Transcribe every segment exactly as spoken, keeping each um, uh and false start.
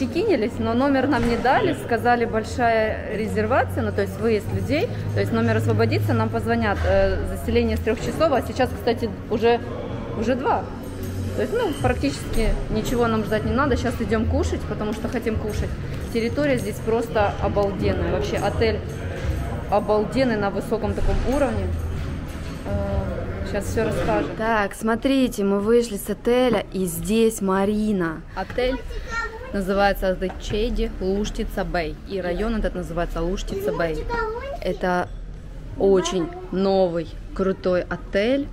отчекинились, но номер нам не дали, сказали большая резервация, ну то есть выезд людей, то есть номер освободится, нам позвонят, э, заселение с трех часов, а сейчас, кстати, уже, уже два. То есть, ну, практически ничего нам ждать не надо, сейчас идем кушать, потому что хотим кушать. Территория здесь просто обалденная, вообще отель обалденный на высоком таком уровне. Сейчас все расскажем. Так, смотрите, мы вышли с отеля, и здесь Марина. Отель называется The Chedi Luštica Bay, и район этот называется Луштица Бэй. Это очень новый, крутой отель.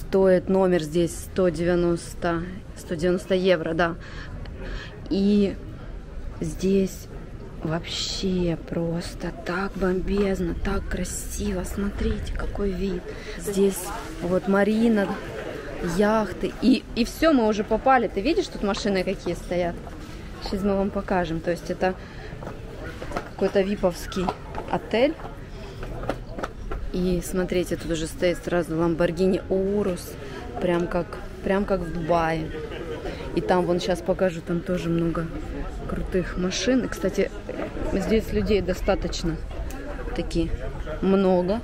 Стоит номер здесь сто девяносто евро, да. И здесь вообще просто так бомбезно, так красиво. Смотрите, какой вид. Здесь вот Марина, яхты. И, и все, мы уже попали. Ты видишь, тут машины какие стоят? Сейчас мы вам покажем. То есть это какой-то виповский отель. И смотрите, тут уже стоит сразу Lamborghini Urus, прям как, прям как в Дубае. И там, вон сейчас покажу, там тоже много крутых машин. И, кстати, здесь людей достаточно таки много.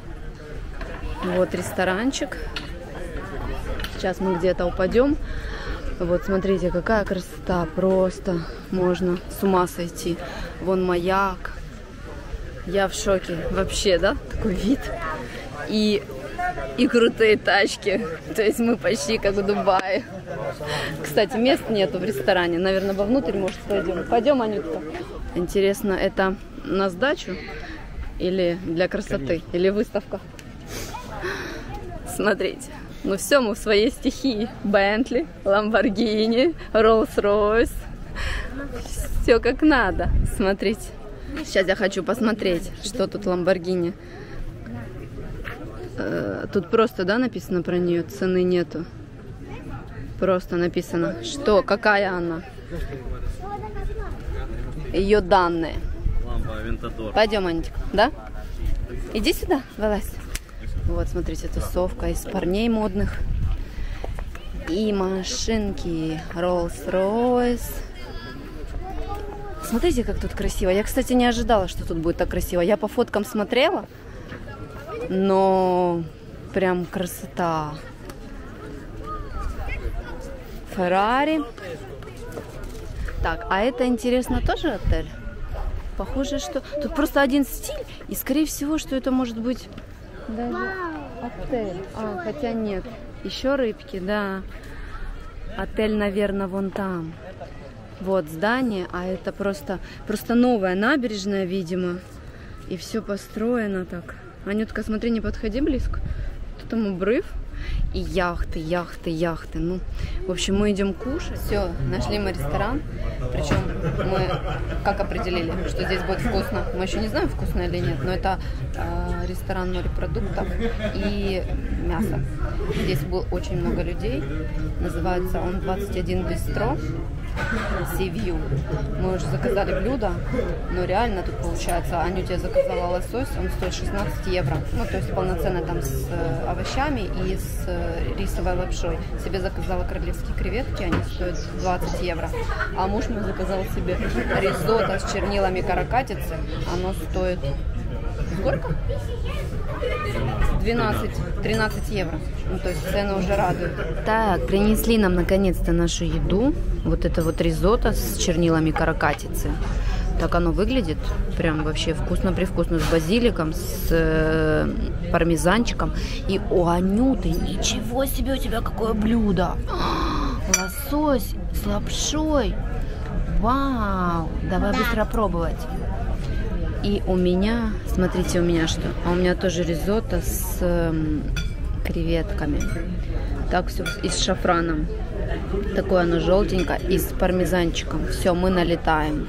Вот ресторанчик. Сейчас мы где-то упадем. Вот, смотрите, какая красота. Просто можно с ума сойти. Вон маяк. Я в шоке вообще, да? Такой вид. И, и крутые тачки. То есть мы почти как в Дубае. Кстати, мест нету в ресторане. Наверное, вовнутрь, может, пойдем. Пойдем, Анютка. Интересно, это на сдачу? Или для красоты? Конечно. Или выставка? Смотрите. Ну все, мы в своей стихии. Bentley, Lamborghini, Rolls-Royce. Все как надо. Смотрите. Сейчас я хочу посмотреть, что тут Lamborghini. Тут просто, да, написано про нее, цены нету. Просто написано, что, какая она. Ее данные. Пойдем, Анечка, да? Иди сюда, вылазь. Вот, смотрите, тусовка из парней модных. И машинки Rolls-Royce. Смотрите, как тут красиво. Я, кстати, не ожидала, что тут будет так красиво. Я по фоткам смотрела, но прям красота. Феррари. Так, а это, интересно, тоже отель? Похоже, что... Тут просто один стиль, и, скорее всего, что это может быть даже отель. А, хотя нет. Еще рыбки, да. Отель, наверное, вон там. Вот здание, а это просто, просто новая набережная, видимо. И все построено так. Анютка, смотри, не подходи близко. Тут там обрыв. И яхты, яхты, яхты. Ну, в общем, мы идем кушать. Все, нашли мы ресторан. Причем мы как определили, что здесь будет вкусно. Мы еще не знаем, вкусно или нет, но это э, ресторан морепродуктов и мяса. Здесь было очень много людей. Называется он двадцать один бистро. Севью. Мы уже заказали блюдо, но реально тут получается, Анютя заказала лосось, он стоит шестнадцать евро. Ну, то есть полноценно там с овощами и с рисовой лапшой. Себе заказала королевские креветки, они стоят двадцать евро. А муж мой заказал себе ризотто с чернилами каракатицы, оно стоит... Сколько? двенадцать, тринадцать евро. Ну, то есть цены уже радуют. Так, принесли нам наконец-то нашу еду. Вот это вот ризотто с чернилами каракатицы. Так оно выглядит. Прям вообще вкусно-привкусно. С базиликом, с э, пармезанчиком. И у Анюты, ничего себе, у тебя какое блюдо. Лосось с лапшой. Вау. Давай да. Быстро пробовать. И у меня, смотрите, у меня что? А у меня тоже ризотто с э, креветками. Так все, и с шафраном. Такое оно желтенькое, и с пармезанчиком. Все, мы налетаем.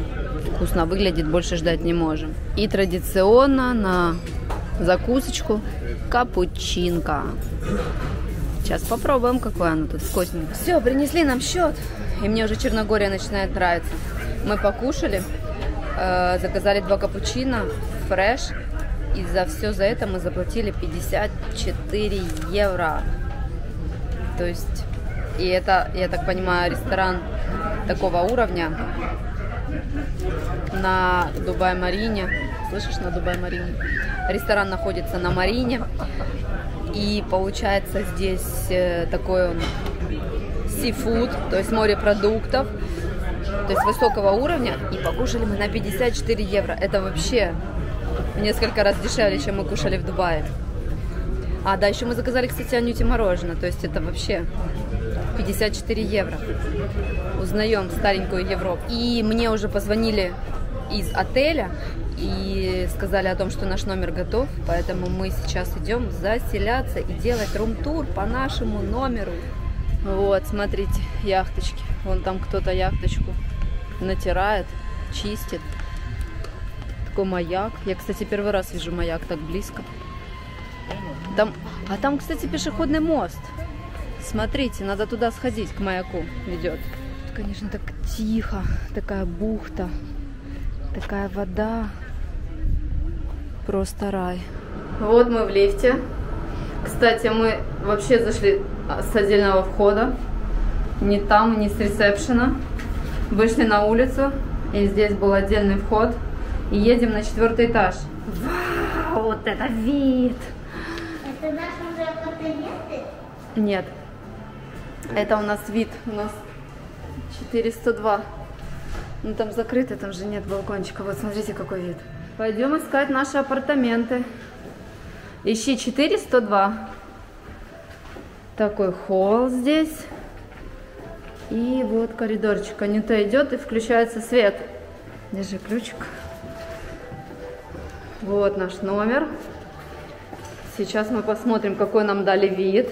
Вкусно выглядит, больше ждать не можем. И традиционно на закусочку капучинка. Сейчас попробуем, какое оно тут вкусненькое. Все, принесли нам счет. И мне уже Черногория начинает нравиться. Мы покушали. Заказали два капучино, фреш, и за все за это мы заплатили пятьдесят четыре евро. То есть И это, я так понимаю, ресторан такого уровня на Дубай-Марине. Слышишь, на Дубай-Марине? Ресторан находится на Марине. И получается здесь такой он сифуд, то есть морепродуктов, то есть высокого уровня. И покушали мы на пятьдесят четыре евро. Это вообще в несколько раз дешевле, чем мы кушали в Дубае. А, да, еще мы заказали, кстати, Анюте мороженое. То есть это вообще пятьдесят четыре евро. Узнаем старенькую Европу. И мне уже позвонили из отеля и сказали о том, что наш номер готов. Поэтому мы сейчас идем заселяться и делать рум-тур по нашему номеру. Вот, смотрите, яхточки. Вон там кто-то яхточку натирает, чистит. Такой маяк. Я, кстати, первый раз вижу маяк так близко. Там, а там, кстати, пешеходный мост. Смотрите, надо туда сходить, к маяку ведет. Тут, конечно, так тихо. Такая бухта. Такая вода. Просто рай. Вот мы в лифте. Кстати, мы вообще зашли с отдельного входа. Не там, не с ресепшена. Вышли на улицу. И здесь был отдельный вход. И едем на четвертый этаж. Вау, вот это вид! Это наши уже апартаменты? Нет. Это у нас вид. У нас четыреста два. Ну там закрыто, там же нет балкончика. Вот смотрите, какой вид. Пойдем искать наши апартаменты. Ищи четыреста два. Такой холл здесь. И вот коридорчик. Анюта идет и включается свет. Держи ключик. Вот наш номер. Сейчас мы посмотрим, какой нам дали вид,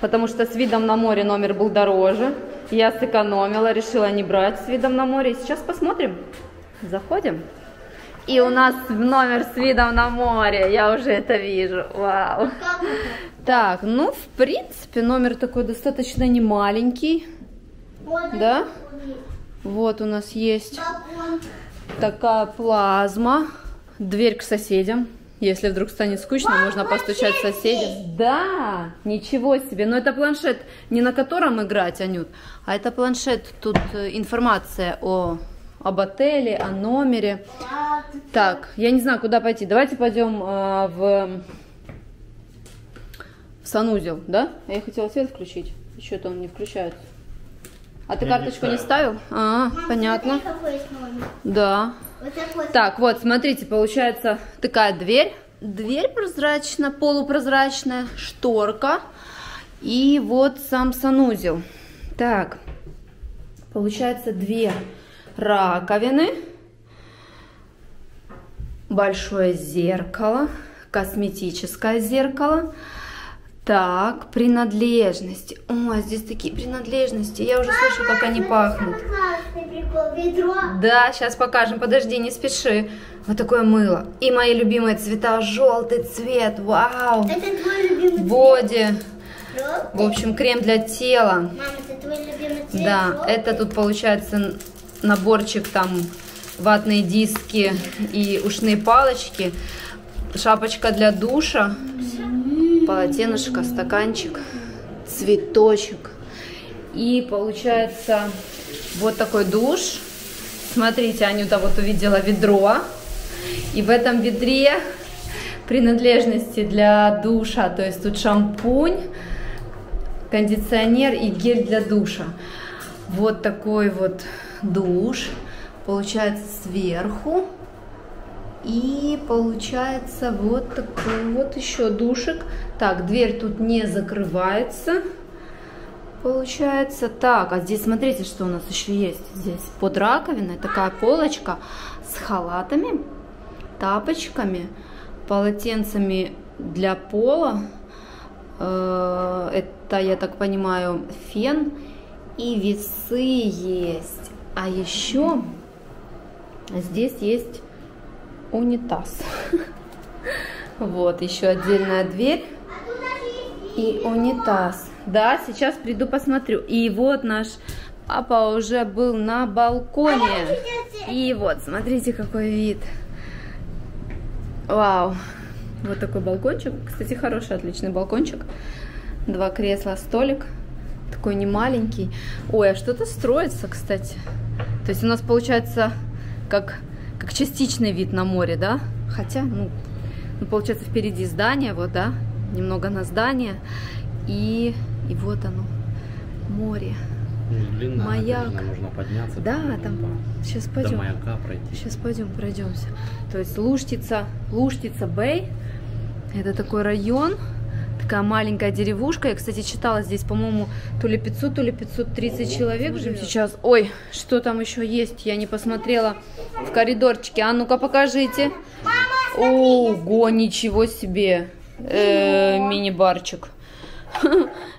потому что с видом на море номер был дороже. Я сэкономила, решила не брать с видом на море. И сейчас посмотрим. Заходим. И у нас номер с видом на море. Я уже это вижу. Вау. Так, ну, в принципе, номер такой достаточно немаленький. Вот, да? Вот у нас есть такая плазма. Дверь к соседям. Если вдруг станет скучно, Мам, можно постучать соседям. Да, ничего себе. Но это планшет, не на котором играть, Анют, а это планшет, тут информация о, об отеле, о номере. Так, я не знаю, куда пойти. Давайте пойдем э, в, в санузел, да? Я хотела свет включить, что-то он не включается. А ты я карточку не ставил? Не ставил? А, Мам, понятно. Смотри, какой номер. Да. Вот такой. Так, вот, смотрите, получается такая дверь. Дверь прозрачная, полупрозрачная, шторка. И вот сам санузел. Так, получается две раковины. Большое зеркало, косметическое зеркало. Так, принадлежности. О, здесь такие принадлежности. Я уже Мама, слышу, как они пахнут. Прикол, да, сейчас покажем. Подожди, не спеши. Вот такое мыло. И мои любимые цвета. Желтый цвет. Вау. Это твой любимый Боди. Цвет? Желтый? В общем, крем для тела. Мама, это твой любимый цвет? Да, желтый? Это тут получается наборчик там ватные диски и ушные палочки. Шапочка для душа. Полотенышко, стаканчик, цветочек. И получается вот такой душ. Смотрите, Анюта вот увидела ведро. И в этом ведре принадлежности для душа. То есть тут шампунь, кондиционер и гель для душа. Вот такой вот душ. Получается сверху. И получается вот такой вот еще душик. Так, дверь тут не закрывается. Получается так. А здесь смотрите, что у нас еще есть. Здесь под раковиной такая полочка с халатами, тапочками, полотенцами для пола. Это, я так понимаю, фен. И весы есть. А еще здесь есть унитаз. Вот, еще отдельная дверь. И унитаз. Да, сейчас приду посмотрю. И вот наш папа уже был на балконе. И вот, смотрите, какой вид. Вау. Вот такой балкончик. Кстати, хороший, отличный балкончик. Два кресла, столик. такой немаленький. Ой, а что-то строится, кстати. То есть у нас получается как, как частичный вид на море, да? Хотя, ну, ну, получается, впереди здание, вот, да? Немного на здание. И, и вот оно, море. Длина, маяк. Конечно, можно подняться. Да, там. По... Сейчас пойдем. До маяка пройти. Сейчас пойдем, пройдемся. То есть Луштица, Луштица Бэй. Это такой район, такая маленькая деревушка. Я, кстати, читала здесь, по-моему, то ли пятьсот, то ли пятьсот тридцать О, человек живет сейчас. Ой, что там еще есть? Я не посмотрела в коридорчике. А ну-ка покажите. Мама, ого, ничего себе. Э, мини-барчик.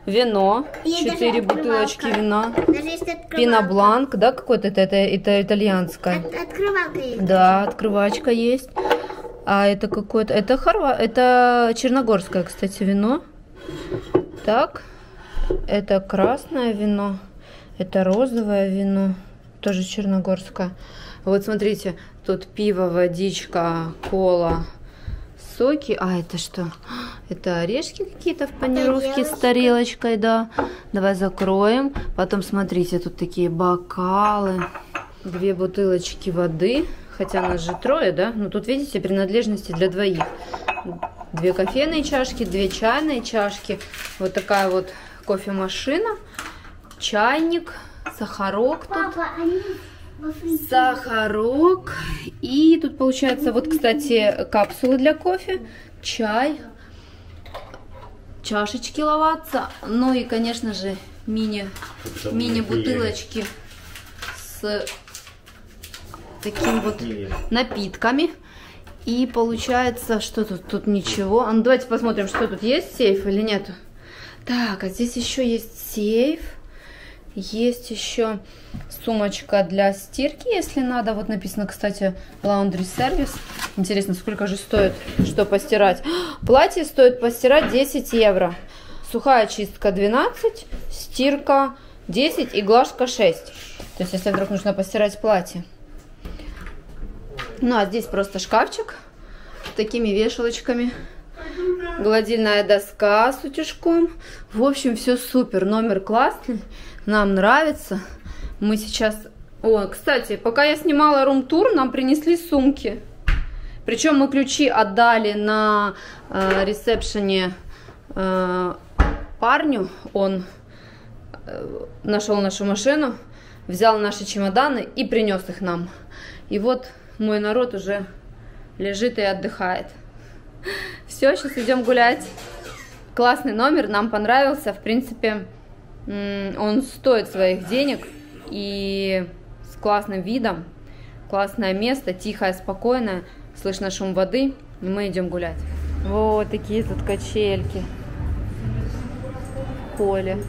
Вино, четыре бутылочки вина, пинобланк, да, какой-то это, это, это итальянская. От, открывалка есть. Да, открывачка есть. А это какое-то, это хорва, это черногорское, кстати, вино. Так, это красное вино, это розовое вино, тоже черногорское. Вот смотрите, тут пиво, водичка, кола. Соки. А это что? Это орешки какие-то в панировке с тарелочкой, да. Давай закроем. Потом, смотрите, тут такие бокалы. Две бутылочки воды. Хотя нас же трое, да? Но тут, видите, принадлежности для двоих. Две кофейные чашки, две чайные чашки. Вот такая вот кофемашина. Чайник, сахарок тут. Сахарок. И тут получается, вот, кстати, капсулы для кофе, чай, чашечки ловаться, ну и, конечно же, мини, мини-бутылочки с такими вот напитками. И получается, что тут, тут ничего. А ну, давайте посмотрим, что тут есть, сейф или нет. Так, а здесь еще есть сейф. Есть еще сумочка для стирки, если надо. Вот написано, кстати, laundry service. Интересно, сколько же стоит, что постирать. Платье стоит постирать десять евро. Сухая чистка двенадцать, стирка десять и глажка шесть. То есть, если вдруг нужно постирать платье. Ну, а здесь просто шкафчик с такими вешалочками. Гладильная доска с утюжком. В общем, все супер. Номер классный. Нам нравится. Мы сейчас... О, кстати, пока я снимала рум-тур, нам принесли сумки. Причем мы ключи отдали на э, ресепшене э, парню. Он э, нашел нашу машину, взял наши чемоданы и принес их нам. И вот мой народ уже лежит и отдыхает. Все, сейчас идем гулять. Классный номер, нам понравился. В принципе, он стоит своих денег. И с классным видом. Классное место, тихое, спокойное. Слышно шум воды. И мы идем гулять. Вот такие тут качельки. Поле.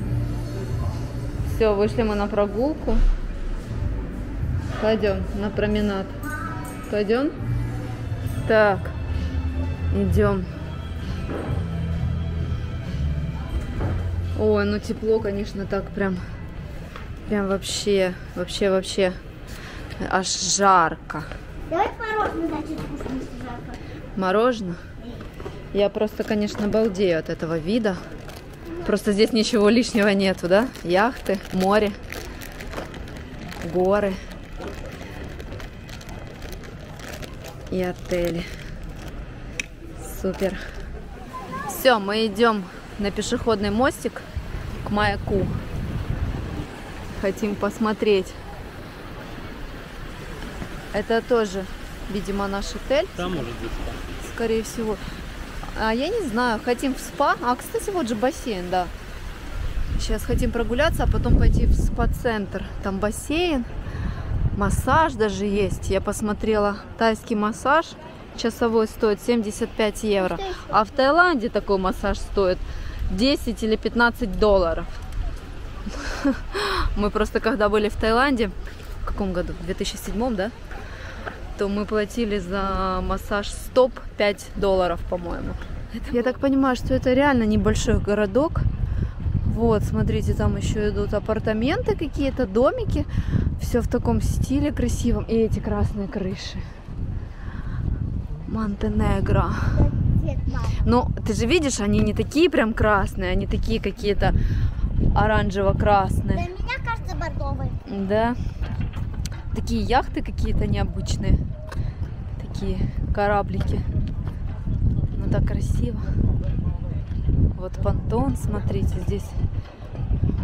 Все, вышли мы на прогулку. Пойдем на променад. Пойдем? Так. Идем. Ой, ну тепло, конечно, так прям, прям вообще, вообще, вообще, аж жарко. Давай мороженое, значит, вкусно, жарко. Мороженое? Я просто, конечно, балдею от этого вида. Просто здесь ничего лишнего нету, да? Яхты, море, горы и отели. Супер. Все, мы идем на пешеходный мостик к маяку. Хотим посмотреть. Это тоже, видимо, наш отель. Там может быть спа. Скорее всего. А я не знаю, хотим в спа. А, кстати, вот же бассейн, да. Сейчас хотим прогуляться, а потом пойти в спа-центр. Там бассейн, массаж даже есть. Я посмотрела тайский массаж. Часовой стоит семьдесят пять евро, а в Таиланде такой массаж стоит десять или пятнадцать долларов. Мы просто когда были в Таиланде, в каком году, в две тысячи седьмом, да, то мы платили за массаж стоп пять долларов, по-моему. Я так понимаю, что это реально небольшой городок. Вот, смотрите, там еще идут апартаменты какие-то, домики. Все в таком стиле красивом. И эти красные крыши. Монтенегро. Ну, ты же видишь, они не такие прям красные, они такие какие-то оранжево-красный. Для меня кажется бордовый. Да. Такие яхты какие-то необычные. Такие кораблики. Ну так красиво. Вот понтон, смотрите, здесь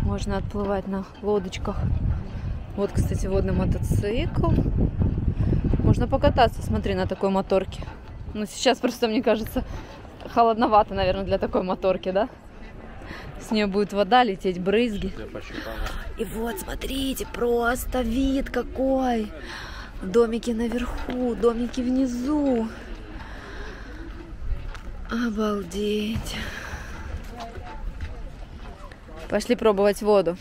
можно отплывать на лодочках. Вот, кстати, водный мотоцикл. Можно покататься, смотри, на такой моторке. Ну, сейчас просто, мне кажется, холодновато, наверное, для такой моторки, да? С нее будет вода лететь, брызги. И вот, смотрите, просто вид какой. Домики наверху, домики внизу. Обалдеть. Пошли пробовать воду.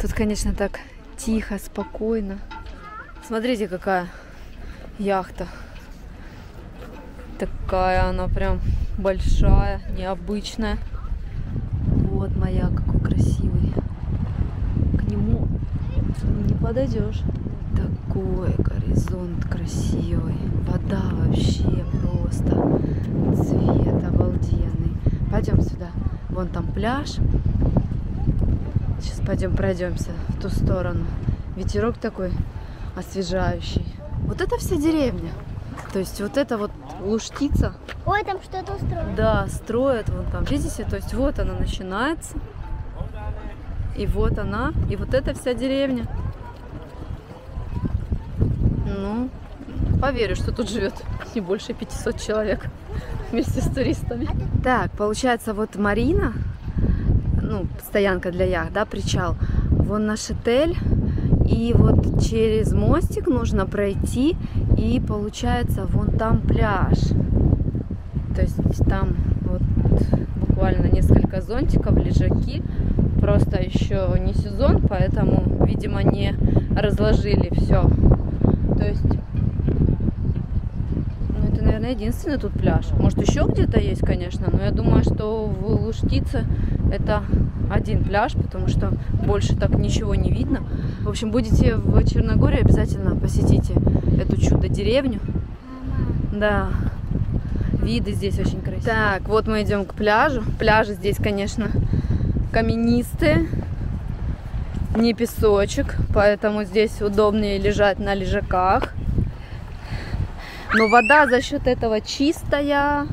Тут, конечно, так тихо, спокойно. Смотрите, какая яхта. Такая она прям большая, необычная. Вот маяк какой красивый. К нему не подойдешь. Такой горизонт красивый. Вода вообще просто. Цвет обалденный. Пойдем сюда. Вон там пляж. Сейчас пойдем пройдемся в ту сторону. Ветерок такой освежающий. Вот это вся деревня. То есть вот это вот Луштица. Ой, там что-то строят. Да, строят вон там. Видите, то есть вот она начинается. И вот она. И вот это вся деревня. Ну, поверю, что тут живет не больше пятисот человек вместе с туристами. Так, получается, вот марина, ну, стоянка для яхт, да, причал. Вон наш отель. И вот через мостик нужно пройти, и получается вон там пляж. То есть там вот буквально несколько зонтиков, лежаки. Просто еще не сезон, поэтому, видимо, не разложили все. То есть, ну, это, наверное, единственный тут пляж. Может, еще где-то есть, конечно, но я думаю, что в Луштице это один пляж, потому что больше так ничего не видно. В общем, будете в Черногории, обязательно посетите эту чудо-деревню. Да, виды здесь очень красивые. Так, вот мы идем к пляжу. Пляжи здесь, конечно, каменистые, не песочек, поэтому здесь удобнее лежать на лежаках. Но вода за счет этого чистая,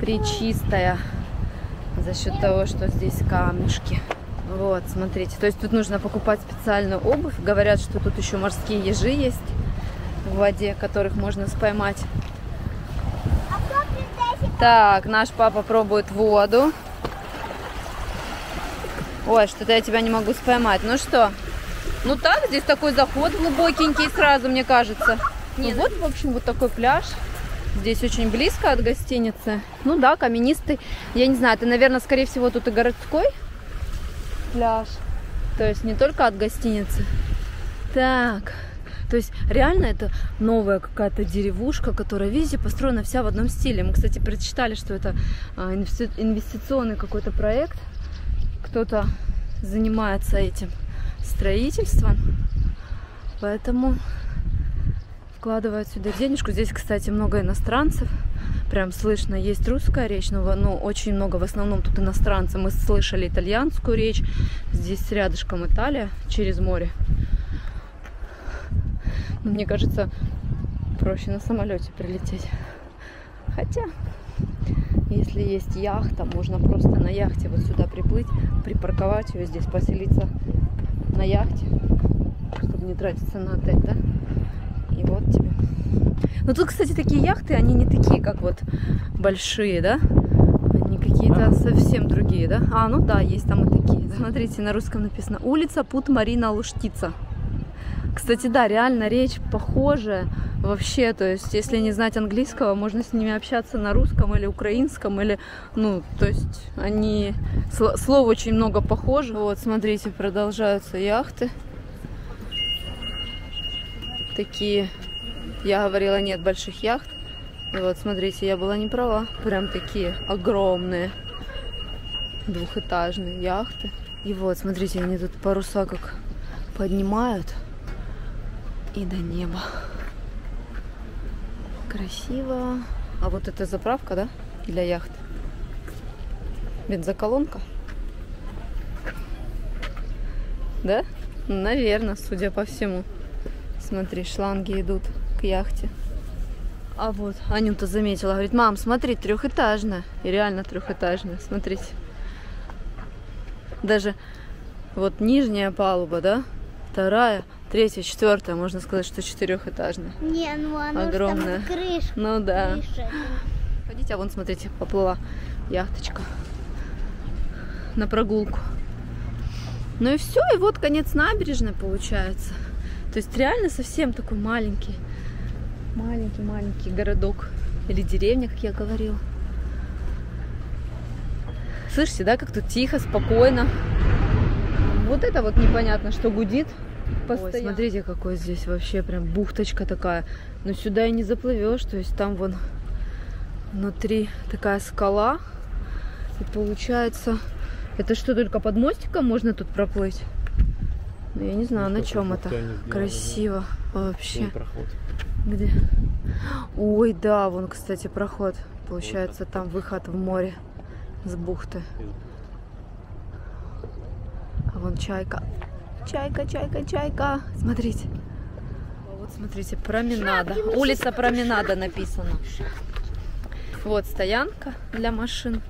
пречистая. За счет того, что здесь камушки. Вот, смотрите. То есть тут нужно покупать специальную обувь. Говорят, что тут еще морские ежи есть в воде, которых можно споймать. Так, наш папа пробует воду. Ой, что-то я тебя не могу споймать. Ну что? Ну так, здесь такой заход глубокий сразу, мне кажется. Ну, вот, в общем, вот такой пляж. Здесь очень близко от гостиницы. Ну да, каменистый. Я не знаю, это, наверное, скорее всего, тут и городской пляж. То есть не только от гостиницы. Так. То есть реально это новая какая-то деревушка, которая, видите, построена вся в одном стиле. Мы, кстати, прочитали, что это инвестиционный какой-то проект. Кто-то занимается этим строительством. Поэтому... вкладывают сюда денежку. Здесь, кстати, много иностранцев. Прям слышно, есть русская речь, но, но очень много, в основном, тут иностранцев. Мы слышали итальянскую речь. Здесь рядышком Италия, через море. Но мне кажется, проще на самолете прилететь. Хотя, если есть яхта, можно просто на яхте вот сюда приплыть, припарковать ее здесь, поселиться на яхте, чтобы не тратиться на отель, да? И вот тебе. Ну тут, кстати, такие яхты, они не такие, как вот большие, да? Они какие-то совсем другие, да? А, ну да, есть там и такие. Смотрите, на русском написано. Улица Пут Марина Луштица. Кстати, да, реально речь похожая вообще. То есть, если не знать английского, можно с ними общаться на русском или украинском. Или, ну, то есть, они... слов очень много похожи. Вот, смотрите, продолжаются яхты. Такие, я говорила, нет больших яхт. И вот, смотрите, я была не права. Прям такие огромные двухэтажные яхты. И вот, смотрите, они тут паруса как поднимают. И до неба. Красиво. А вот это заправка, да? Для яхт. Бензоколонка? Да? Наверное, судя по всему. Смотри, шланги идут к яхте. А вот Анюта заметила, говорит, мам, смотри, трехэтажная. И реально трехэтажная, смотрите. Даже вот нижняя палуба, да? Вторая, третья, четвертая, можно сказать, что четырехэтажная. Не, ну она огромная. Там крыша. Ну да. Крыша. Ходите, а вон, смотрите, поплыла яхточка на прогулку. Ну и все, и вот конец набережной получается. То есть реально совсем такой маленький, маленький-маленький городок или деревня, как я говорила. Слышите, да, как тут тихо, спокойно. Вот это вот непонятно, что гудит постоянно. Ой, смотрите, какой здесь вообще прям бухточка такая. Но сюда и не заплывешь, то есть там вон внутри такая скала. И получается, это что, только под мостиком можно тут проплыть? Я не знаю, ну, на чем это. Красиво вообще. Где? Ой, да, вон, кстати, проход. Получается, вот там выход в море с бухты. А вон чайка. Чайка, чайка, чайка. Смотрите. Вот, смотрите, променада. Улица Променада написана. Вот стоянка для машин.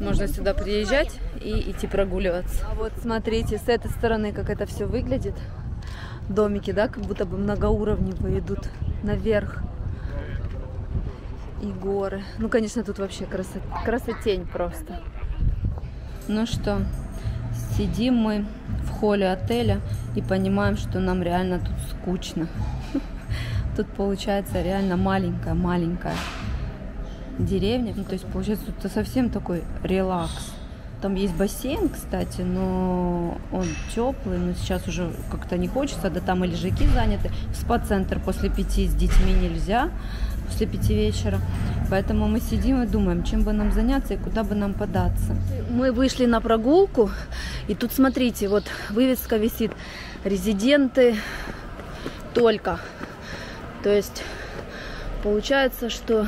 Можно сюда приезжать и идти прогуливаться. А вот смотрите, с этой стороны, как это все выглядит. Домики, да, как будто бы многоуровневые идут наверх. И горы. Ну, конечно, тут вообще красот... красотень просто. Ну что, сидим мы в холле отеля и понимаем, что нам реально тут скучно. Тут получается реально маленькая-маленькая деревня. Ну, то есть, получается, тут совсем такой релакс. Там есть бассейн, кстати, но он теплый, но сейчас уже как-то не хочется, да там и лежаки заняты. В спа-центр после пяти с детьми нельзя, после пяти вечера. Поэтому мы сидим и думаем, чем бы нам заняться и куда бы нам податься. Мы вышли на прогулку, и тут, смотрите, вот вывеска висит «Резиденты только». То есть, получается, что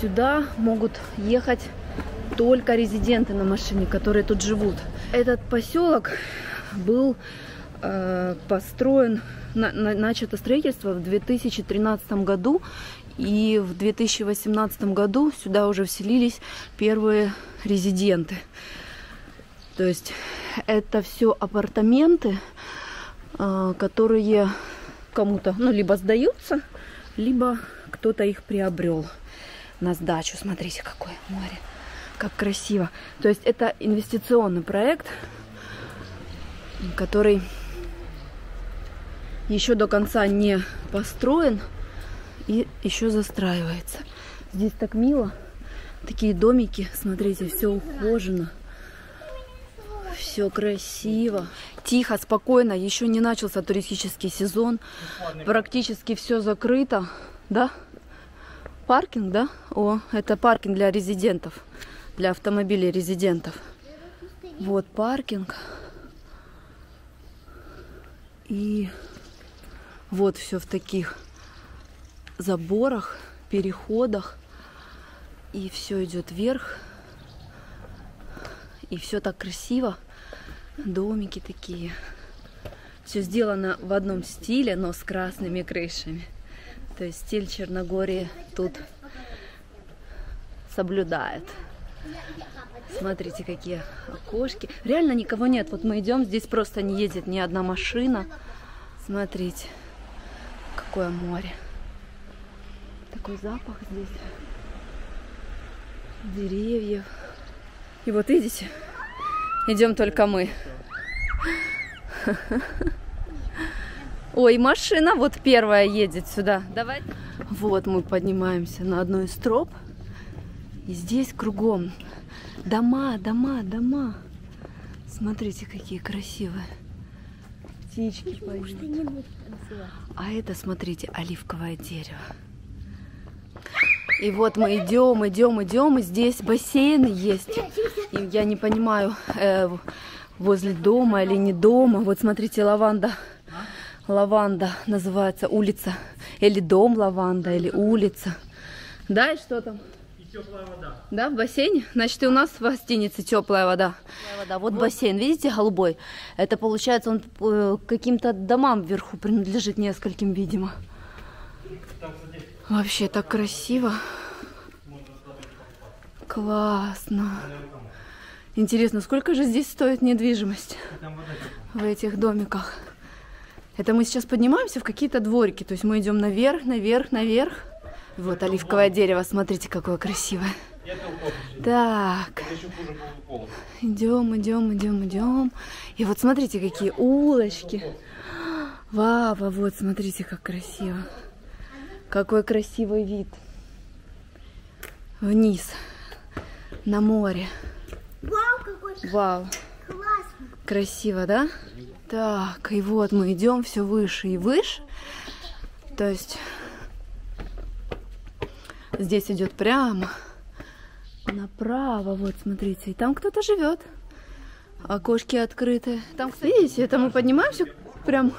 сюда могут ехать только резиденты на машине, которые тут живут. Этот поселок был э, построен, на, на, начато строительство в две тысячи тринадцатом году, и в две тысячи восемнадцатом году сюда уже вселились первые резиденты. То есть это все апартаменты, э, которые кому-то, ну, либо сдаются, либо кто-то их приобрел на сдачу. Смотрите, какое море. Как красиво. То есть это инвестиционный проект, который еще до конца не построен и еще застраивается. Здесь так мило. Такие домики. Смотрите, все ухожено. Все красиво. Тихо, спокойно. Еще не начался туристический сезон. Практически все закрыто. Да? Паркинг, да? О, это паркинг для резидентов. Для автомобилей резидентов. Вот паркинг. И вот все в таких заборах, переходах. И все идет вверх. И все так красиво. Домики такие. Все сделано в одном стиле, но с красными крышами. То есть стиль Черногории тут соблюдает. Смотрите, какие окошки. Реально никого нет. Вот мы идем, здесь просто не едет ни одна машина. Смотрите, какое море. Такой запах здесь. Деревьев. И вот видите, идем только мы. Ой, машина вот первая едет сюда. Давай. Вот мы поднимаемся на одну из троп. И здесь кругом дома, дома, дома. Смотрите, какие красивые птички поют. А это, смотрите, оливковое дерево. И вот мы идем, идем, идем, и здесь бассейн есть. И я не понимаю, э, возле дома или не дома. Вот смотрите, лаванда. Лаванда называется улица. Или дом лаванда, или улица. Да, и что там? теплая вода. Да, в бассейне? Значит, и у нас в гостинице теплая вода. Теплая вода. Вот, вот бассейн, видите, голубой? Это получается, он э, каким-то домам вверху принадлежит, нескольким, видимо. Вообще так красиво. Классно. Интересно, сколько же здесь стоит недвижимость в этих домиках? Это мы сейчас поднимаемся в какие-то дворики. То есть мы идем наверх, наверх, наверх. Вот оливковое дерево, смотрите, какое красивое. Так. Идем, идем, идем, идем. И вот смотрите, какие улочки. Вау, вот смотрите, как красиво. Какой красивый вид. Вниз. На море. Вау, какой. Вау. Классно. Красиво, да? Так, и вот мы идем все выше и выше. То есть здесь идет прямо направо. Вот, смотрите, и там кто-то живет. Окошки открыты. Там, кстати, видите, это мы поднимаемся прям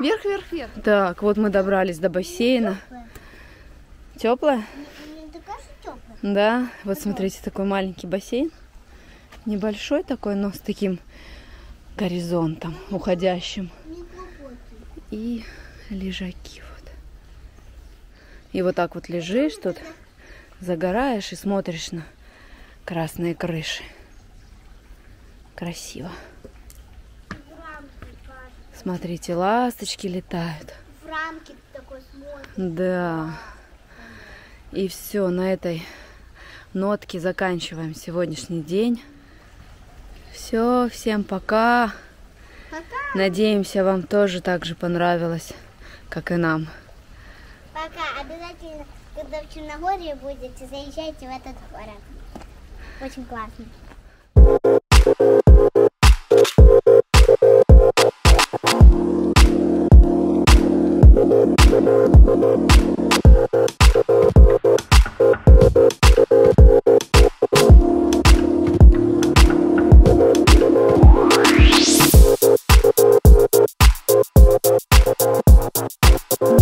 вверх, вверх, вверх. Так, вот мы добрались до бассейна. Теплое? Да, вот смотрите, такой маленький бассейн. Небольшой такой, но с таким горизонтом уходящим. И лежаки вот. И вот так вот лежишь тут, загораешь и смотришь на красные крыши. Красиво. Смотрите, ласточки летают. В рамке такой смотришь. Да. И все, на этой нотке заканчиваем сегодняшний день. Все, всем пока. Пока. Надеемся, вам тоже так же понравилось, как и нам. Пока. Обязательно, когда в Черногории будете, заезжайте в этот город. Очень классно. We'll be right back.